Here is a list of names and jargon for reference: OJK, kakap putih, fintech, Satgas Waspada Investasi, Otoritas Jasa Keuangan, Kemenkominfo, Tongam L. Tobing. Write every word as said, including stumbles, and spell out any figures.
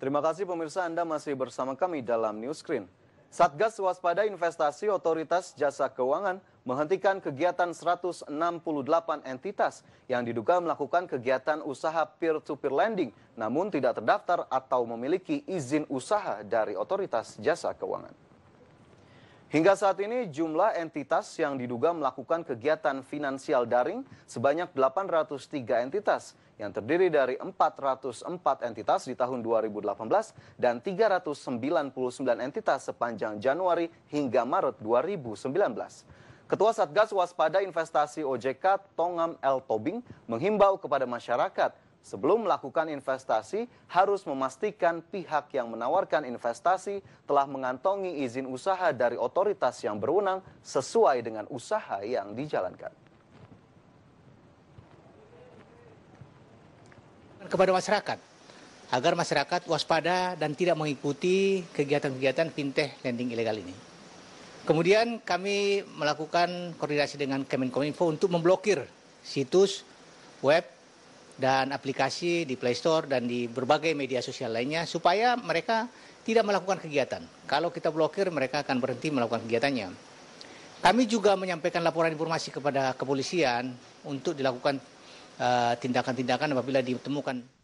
Terima kasih pemirsa, Anda masih bersama kami dalam News Screen. Satgas Waspada Investasi Otoritas Jasa Keuangan menghentikan kegiatan seratus enam puluh delapan entitas yang diduga melakukan kegiatan usaha peer-to-peer lending namun tidak terdaftar atau memiliki izin usaha dari Otoritas Jasa Keuangan. Hingga saat ini jumlah entitas yang diduga melakukan kegiatan finansial daring sebanyak delapan ratus tiga entitas yang terdiri dari empat ratus empat entitas di tahun dua ribu delapan belas dan tiga ratus sembilan puluh sembilan entitas sepanjang Januari hingga Maret dua ribu sembilan belas. Ketua Satgas Waspada Investasi O J K Tongam L. Tobing menghimbau kepada masyarakat sebelum melakukan investasi harus memastikan pihak yang menawarkan investasi telah mengantongi izin usaha dari otoritas yang berwenang sesuai dengan usaha yang dijalankan. Kepada masyarakat, agar masyarakat waspada dan tidak mengikuti kegiatan-kegiatan fintech lending ilegal ini. Kemudian kami melakukan koordinasi dengan Kemenkominfo untuk memblokir situs web dan aplikasi di Play Store dan di berbagai media sosial lainnya supaya mereka tidak melakukan kegiatan. Kalau kita blokir, mereka akan berhenti melakukan kegiatannya. Kami juga menyampaikan laporan informasi kepada kepolisian untuk dilakukan tindakan-tindakan apabila ditemukan.